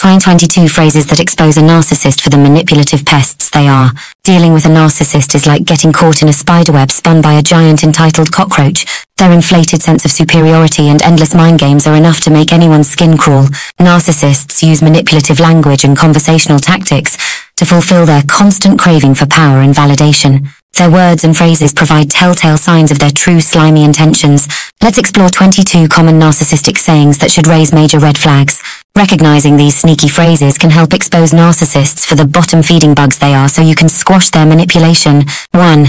Find 22 phrases that expose a narcissist for the manipulative pests they are. Dealing with a narcissist is like getting caught in a spiderweb spun by a giant entitled cockroach. Their inflated sense of superiority and endless mind games are enough to make anyone's skin crawl. Narcissists use manipulative language and conversational tactics to fulfill their constant craving for power and validation. Their words and phrases provide telltale signs of their true slimy intentions. Let's explore 22 common narcissistic sayings that should raise major red flags. Recognizing these sneaky phrases can help expose narcissists for the bottom-feeding bugs they are so you can squash their manipulation. 1.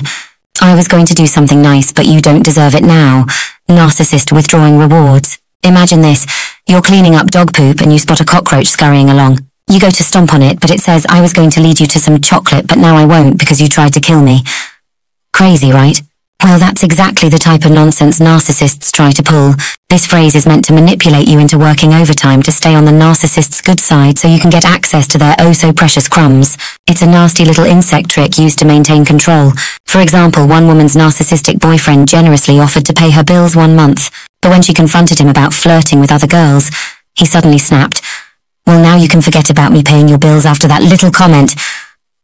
I was going to do something nice, but you don't deserve it now. Narcissist withdrawing rewards. Imagine this. You're cleaning up dog poop and you spot a cockroach scurrying along. You go to stomp on it, but it says, "I was going to lead you to some chocolate, but now I won't because you tried to kill me." Crazy, right? Well, that's exactly the type of nonsense narcissists try to pull. This phrase is meant to manipulate you into working overtime to stay on the narcissist's good side so you can get access to their oh-so-precious crumbs. It's a nasty little insect trick used to maintain control. For example, one woman's narcissistic boyfriend generously offered to pay her bills 1 month, but when she confronted him about flirting with other girls, he suddenly snapped, "Well, now you can forget about me paying your bills after that little comment."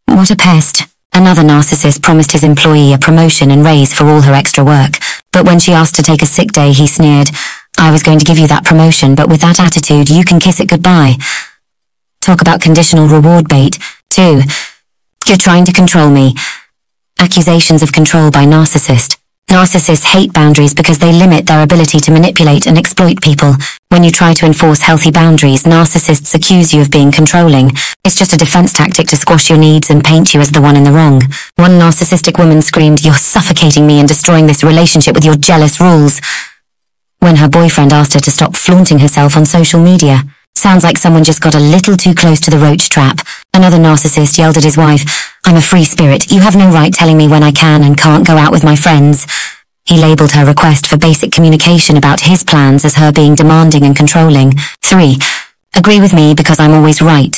What a pest. Another narcissist promised his employee a promotion and raise for all her extra work, but when she asked to take a sick day, he sneered, "I was going to give you that promotion, but with that attitude, you can kiss it goodbye." Talk about conditional reward bait. 2. You're trying to control me. Accusations of control by narcissist. Narcissists hate boundaries because they limit their ability to manipulate and exploit people. When you try to enforce healthy boundaries, narcissists accuse you of being controlling. It's just a defense tactic to squash your needs and paint you as the one in the wrong. One narcissistic woman screamed, "You're suffocating me and destroying this relationship with your jealous rules," when her boyfriend asked her to stop flaunting herself on social media. Sounds like someone just got a little too close to the roach trap. Another narcissist yelled at his wife, "I'm a free spirit. You have no right telling me when I can and can't go out with my friends." He labeled her request for basic communication about his plans as her being demanding and controlling. 3. Agree with me because I'm always right.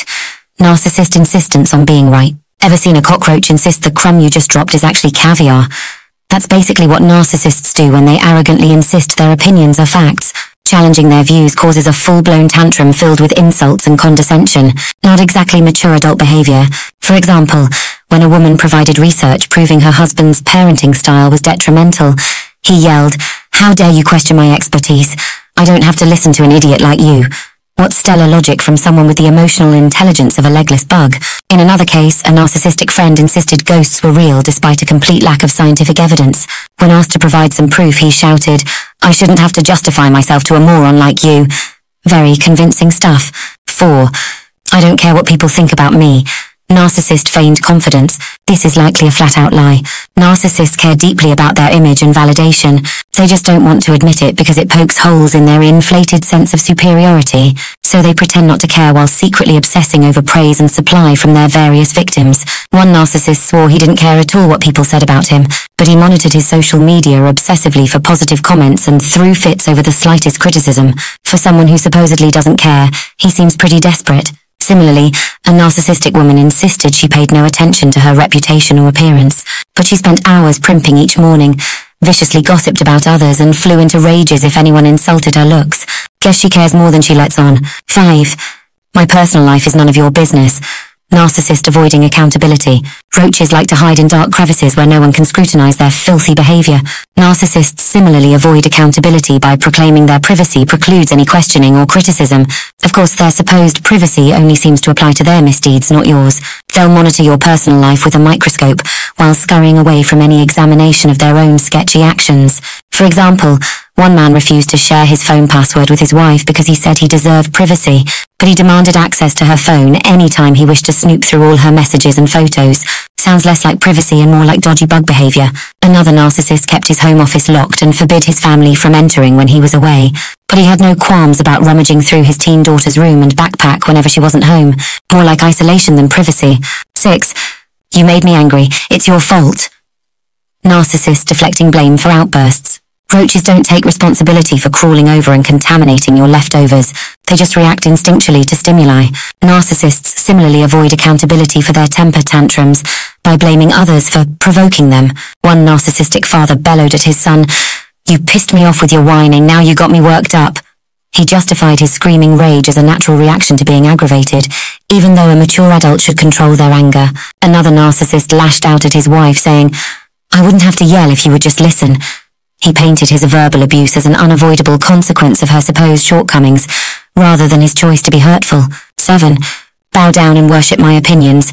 Narcissist insistence on being right. Ever seen a cockroach insist the crumb you just dropped is actually caviar? That's basically what narcissists do when they arrogantly insist their opinions are facts. Challenging their views causes a full-blown tantrum filled with insults and condescension. Not exactly mature adult behavior. For example, when a woman provided research proving her husband's parenting style was detrimental, he yelled, "How dare you question my expertise? I don't have to listen to an idiot like you." What stellar logic from someone with the emotional intelligence of a legless bug. In another case, a narcissistic friend insisted ghosts were real despite a complete lack of scientific evidence. When asked to provide some proof, he shouted, "I shouldn't have to justify myself to a moron like you." Very convincing stuff. 4. I don't care what people think about me. Narcissist feigned confidence. This is likely a flat-out lie. Narcissists care deeply about their image and validation. They just don't want to admit it because it pokes holes in their inflated sense of superiority. So they pretend not to care while secretly obsessing over praise and supply from their various victims. One narcissist swore he didn't care at all what people said about him, but he monitored his social media obsessively for positive comments and threw fits over the slightest criticism. For someone who supposedly doesn't care, he seems pretty desperate. Similarly, a narcissistic woman insisted she paid no attention to her reputation or appearance, but she spent hours primping each morning, viciously gossiped about others, and flew into rages if anyone insulted her looks. Guess she cares more than she lets on. 5. My personal life is none of your business. Narcissist avoiding accountability. Roaches like to hide in dark crevices where no one can scrutinize their filthy behavior. Narcissists similarly avoid accountability by proclaiming their privacy precludes any questioning or criticism. Of course, their supposed privacy only seems to apply to their misdeeds, not yours. They'll monitor your personal life with a microscope while scurrying away from any examination of their own sketchy actions. For example, one man refused to share his phone password with his wife because he said he deserved privacy, but he demanded access to her phone any time he wished to snoop through all her messages and photos. Sounds less like privacy and more like dodgy bug behavior. Another narcissist kept his home office locked and forbid his family from entering when he was away, but he had no qualms about rummaging through his teen daughter's room and backpack whenever she wasn't home. More like isolation than privacy. 6. You made me angry. It's your fault. Narcissist deflecting blame for outbursts. Roaches don't take responsibility for crawling over and contaminating your leftovers. They just react instinctually to stimuli. Narcissists similarly avoid accountability for their temper tantrums by blaming others for provoking them. One narcissistic father bellowed at his son, "You pissed me off with your whining, now you got me worked up." He justified his screaming rage as a natural reaction to being aggravated, even though a mature adult should control their anger. Another narcissist lashed out at his wife, saying, "I wouldn't have to yell if you would just listen." He painted his verbal abuse as an unavoidable consequence of her supposed shortcomings, rather than his choice to be hurtful. 7. Bow down and worship my opinions.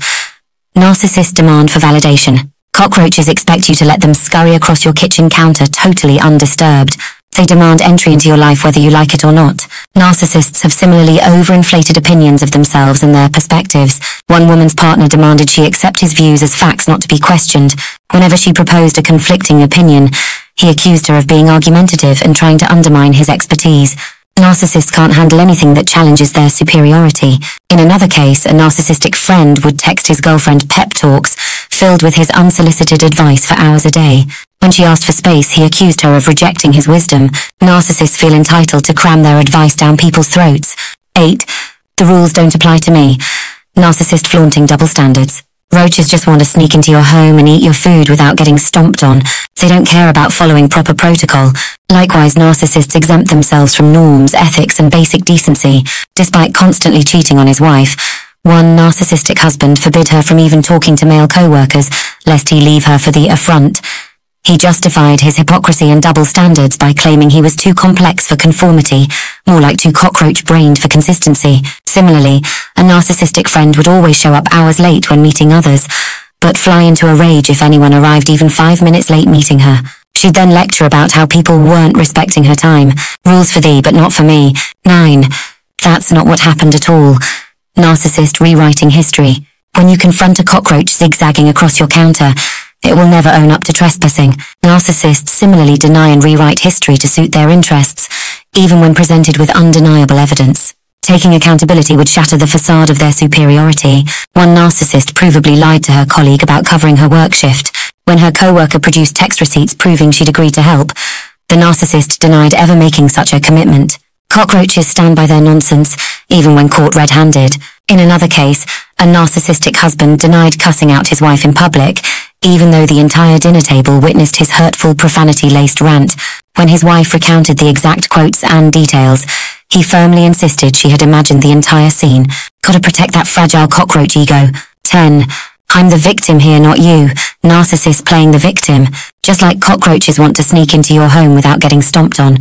Narcissists demand for validation. Cockroaches expect you to let them scurry across your kitchen counter totally undisturbed. They demand entry into your life whether you like it or not. Narcissists have similarly overinflated opinions of themselves and their perspectives. One woman's partner demanded she accept his views as facts not to be questioned. Whenever she proposed a conflicting opinion, he accused her of being argumentative and trying to undermine his expertise. Narcissists can't handle anything that challenges their superiority. In another case, a narcissistic friend would text his girlfriend pep talks, filled with his unsolicited advice for hours a day. When she asked for space, he accused her of rejecting his wisdom. Narcissists feel entitled to cram their advice down people's throats. 8. The rules don't apply to me. Narcissist flaunting double standards. Roaches just want to sneak into your home and eat your food without getting stomped on. They don't care about following proper protocol. Likewise, narcissists exempt themselves from norms, ethics, and basic decency. Despite constantly cheating on his wife, one narcissistic husband forbid her from even talking to male co-workers, lest he leave her for the affront. He justified his hypocrisy and double standards by claiming he was too complex for conformity, more like too cockroach-brained for consistency. Similarly, a narcissistic friend would always show up hours late when meeting others, but fly into a rage if anyone arrived even 5 minutes late meeting her. She'd then lecture about how people weren't respecting her time. Rules for thee, but not for me. 9. That's not what happened at all. Narcissist rewriting history. When you confront a cockroach zigzagging across your counter, it will never own up to trespassing. Narcissists similarly deny and rewrite history to suit their interests, even when presented with undeniable evidence. Taking accountability would shatter the facade of their superiority. One narcissist provably lied to her colleague about covering her work shift. When her co-worker produced text receipts proving she'd agreed to help, the narcissist denied ever making such a commitment. Cockroaches stand by their nonsense, even when caught red-handed. In another case, a narcissistic husband denied cussing out his wife in public, even though the entire dinner table witnessed his hurtful profanity-laced rant. When his wife recounted the exact quotes and details, he firmly insisted she had imagined the entire scene. Gotta protect that fragile cockroach ego. 10. I'm the victim here, not you. Narcissists playing the victim. Just like cockroaches want to sneak into your home without getting stomped on,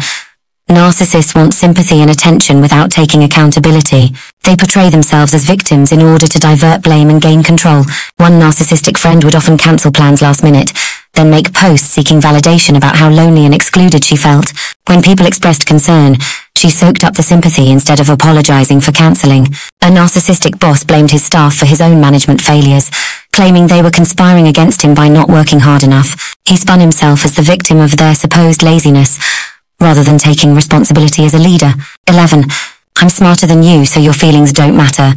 narcissists want sympathy and attention without taking accountability. They portray themselves as victims in order to divert blame and gain control. One narcissistic friend would often cancel plans last minute, then make posts seeking validation about how lonely and excluded she felt. When people expressed concern, she soaked up the sympathy instead of apologizing for cancelling. A narcissistic boss blamed his staff for his own management failures, claiming they were conspiring against him by not working hard enough. He spun himself as the victim of their supposed laziness, rather than taking responsibility as a leader. 11. I'm smarter than you, so your feelings don't matter.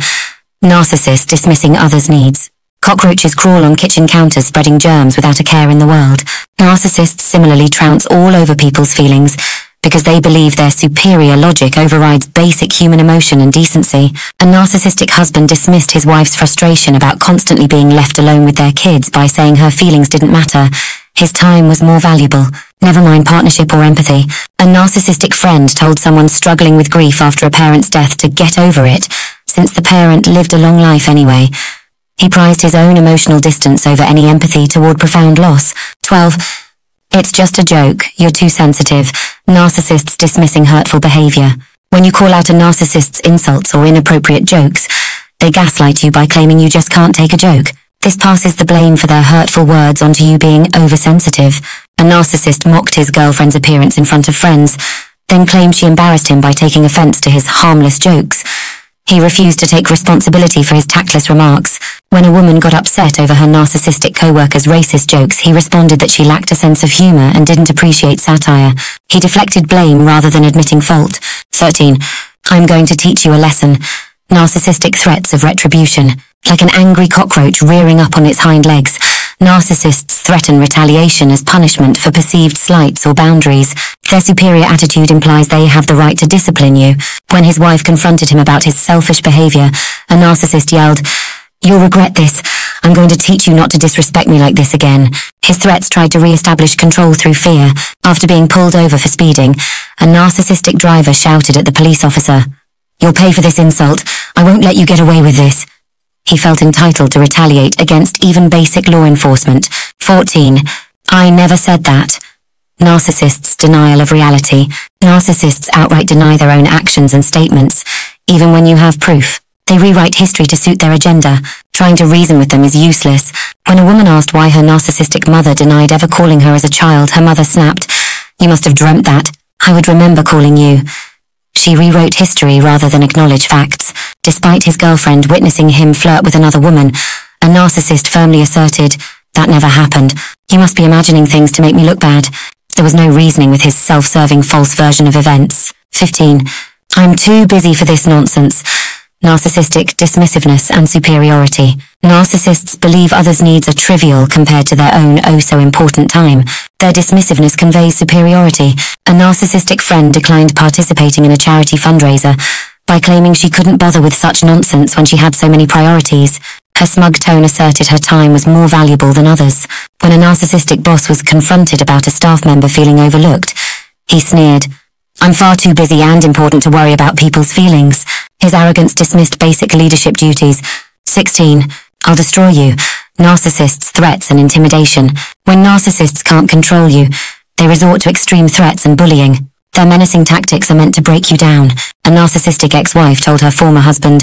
Narcissists dismissing others' needs. Cockroaches crawl on kitchen counters spreading germs without a care in the world. Narcissists similarly trounce all over people's feelings, because they believe their superior logic overrides basic human emotion and decency. A narcissistic husband dismissed his wife's frustration about constantly being left alone with their kids by saying her feelings didn't matter. His time was more valuable. Never mind partnership or empathy. A narcissistic friend told someone struggling with grief after a parent's death to get over it, since the parent lived a long life anyway. He prized his own emotional distance over any empathy toward profound loss. 12. It's just a joke, you're too sensitive. Narcissists dismissing hurtful behavior. When you call out a narcissist's insults or inappropriate jokes, they gaslight you by claiming you just can't take a joke. This passes the blame for their hurtful words onto you being oversensitive. A narcissist mocked his girlfriend's appearance in front of friends, then claimed she embarrassed him by taking offense to his harmless jokes. He refused to take responsibility for his tactless remarks. When a woman got upset over her narcissistic co-worker's racist jokes, he responded that she lacked a sense of humor and didn't appreciate satire. He deflected blame rather than admitting fault. 13. I'm going to teach you a lesson. Narcissistic threats of retribution. Like an angry cockroach rearing up on its hind legs, narcissists threaten retaliation as punishment for perceived slights or boundaries. Their superior attitude implies they have the right to discipline you. When his wife confronted him about his selfish behavior, a narcissist yelled, "You'll regret this. I'm going to teach you not to disrespect me like this again. His threats tried to re-establish control through fear, after being pulled over for speeding. A narcissistic driver shouted at the police officer, "You'll pay for this insult. I won't let you get away with this." He felt entitled to retaliate against even basic law enforcement. 14. I never said that. Narcissists' denial of reality. Narcissists outright deny their own actions and statements, even when you have proof. They rewrite history to suit their agenda. Trying to reason with them is useless. When a woman asked why her narcissistic mother denied ever calling her as a child, her mother snapped, "You must have dreamt that. I would remember calling you." She rewrote history rather than acknowledge facts. Despite his girlfriend witnessing him flirt with another woman, a narcissist firmly asserted, "That never happened. You must be imagining things to make me look bad." There was no reasoning with his self-serving false version of events. 15. I'm too busy for this nonsense. Narcissistic dismissiveness and superiority. Narcissists believe others' needs are trivial compared to their own oh-so-important time. Their dismissiveness conveys superiority. A narcissistic friend declined participating in a charity fundraiser by claiming she couldn't bother with such nonsense when she had so many priorities. Her smug tone asserted her time was more valuable than others. When a narcissistic boss was confronted about a staff member feeling overlooked, he sneered, "I'm far too busy and important to worry about people's feelings." His arrogance dismissed basic leadership duties. 16. I'll destroy you. Narcissists' threats and intimidation. When narcissists can't control you, they resort to extreme threats and bullying. Their menacing tactics are meant to break you down. A narcissistic ex-wife told her former husband,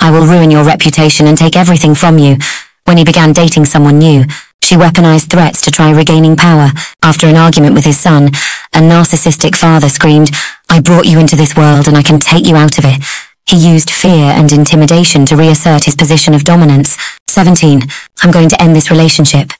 "I will ruin your reputation and take everything from you." When he began dating someone new, she weaponized threats to try regaining power. After an argument with his son, a narcissistic father screamed, "I brought you into this world and I can take you out of it." He used fear and intimidation to reassert his position of dominance. 17. I'm going to end this relationship.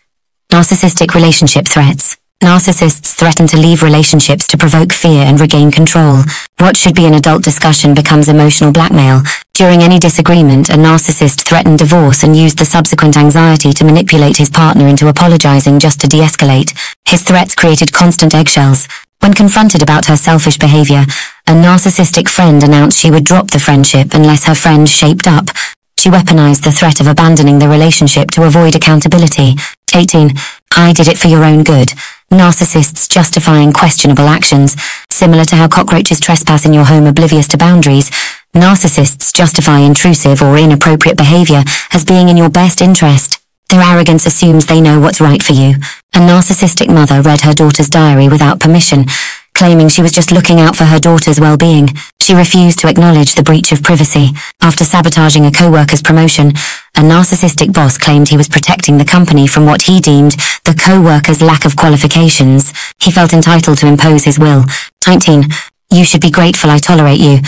Narcissistic relationship threats. Narcissists threaten to leave relationships to provoke fear and regain control. What should be an adult discussion becomes emotional blackmail. During any disagreement, a narcissist threatened divorce and used the subsequent anxiety to manipulate his partner into apologizing just to de-escalate. His threats created constant eggshells. When confronted about her selfish behavior, a narcissistic friend announced she would drop the friendship unless her friend shaped up. She weaponized the threat of abandoning the relationship to avoid accountability. 18. I did it for your own good. Narcissists justifying questionable actions. Similar to how cockroaches trespass in your home oblivious to boundaries, narcissists justify intrusive or inappropriate behavior as being in your best interest. Their arrogance assumes they know what's right for you. A narcissistic mother read her daughter's diary without permission, claiming she was just looking out for her daughter's well-being. She refused to acknowledge the breach of privacy. After sabotaging a co-worker's promotion, a narcissistic boss claimed he was protecting the company from what he deemed the co-worker's lack of qualifications. He felt entitled to impose his will. 19. You should be grateful I tolerate you.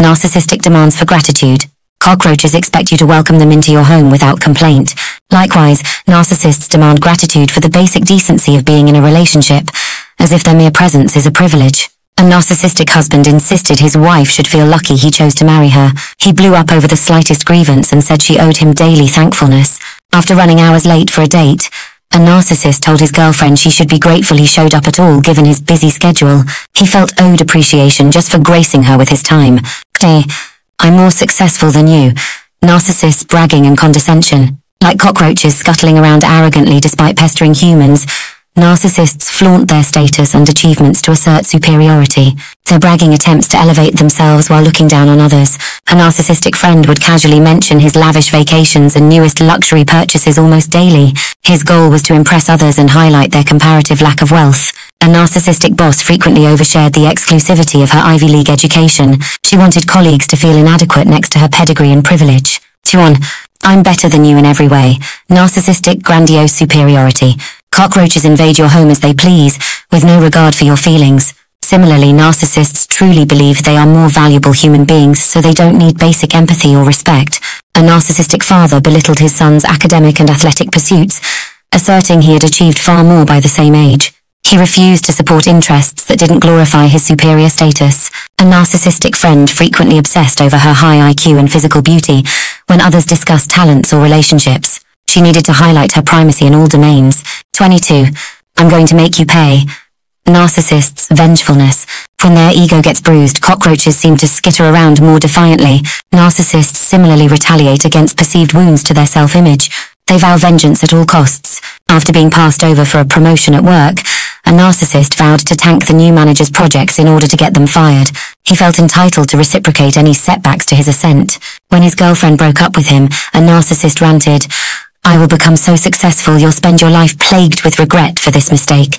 Narcissistic demands for gratitude. Cockroaches expect you to welcome them into your home without complaint. Likewise, narcissists demand gratitude for the basic decency of being in a relationship, as if their mere presence is a privilege. A narcissistic husband insisted his wife should feel lucky he chose to marry her. He blew up over the slightest grievance and said she owed him daily thankfulness. After running hours late for a date, a narcissist told his girlfriend she should be grateful he showed up at all given his busy schedule. He felt owed appreciation just for gracing her with his time. I'm more successful than you. Narcissists bragging and condescension. Like cockroaches scuttling around arrogantly despite pestering humans, narcissists flaunt their status and achievements to assert superiority. Their bragging attempts to elevate themselves while looking down on others. A narcissistic friend would casually mention his lavish vacations and newest luxury purchases almost daily. His goal was to impress others and highlight their comparative lack of wealth. A narcissistic boss frequently overshared the exclusivity of her Ivy League education. She wanted colleagues to feel inadequate next to her pedigree and privilege. 21. I'm better than you in every way. Narcissistic grandiose superiority. Cockroaches invade your home as they please, with no regard for your feelings. Similarly, narcissists truly believe they are more valuable human beings, so they don't need basic empathy or respect. A narcissistic father belittled his son's academic and athletic pursuits, asserting he had achieved far more by the same age. He refused to support interests that didn't glorify his superior status. A narcissistic friend frequently obsessed over her high IQ and physical beauty when others discussed talents or relationships. She needed to highlight her primacy in all domains. 22. I'm going to make you pay. Narcissists' vengefulness. When their ego gets bruised, cockroaches seem to skitter around more defiantly. Narcissists similarly retaliate against perceived wounds to their self-image. They vow vengeance at all costs. After being passed over for a promotion at work, a narcissist vowed to tank the new manager's projects in order to get them fired. He felt entitled to reciprocate any setbacks to his ascent. When his girlfriend broke up with him, a narcissist ranted, "I will become so successful you'll spend your life plagued with regret for this mistake."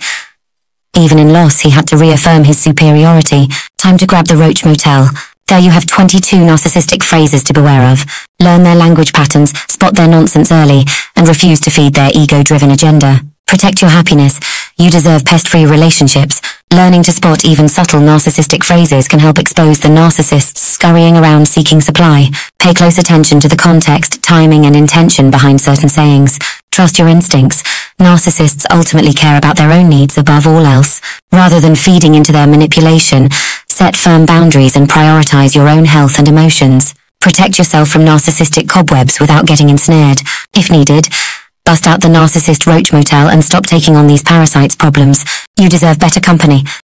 Even in loss, he had to reaffirm his superiority. Time to grab the Roach Motel. There you have 22 narcissistic phrases to beware of. Learn their language patterns, spot their nonsense early, and refuse to feed their ego-driven agenda. Protect your happiness. You deserve pest-free relationships. Learning to spot even subtle narcissistic phrases can help expose the narcissists scurrying around seeking supply. Pay close attention to the context, timing, and intention behind certain sayings. Trust your instincts. Narcissists ultimately care about their own needs above all else. Rather than feeding into their manipulation, set firm boundaries and prioritize your own health and emotions. Protect yourself from narcissistic cobwebs without getting ensnared. If needed, bust out the narcissist Roach Motel and stop taking on these parasites' problems. You deserve better company.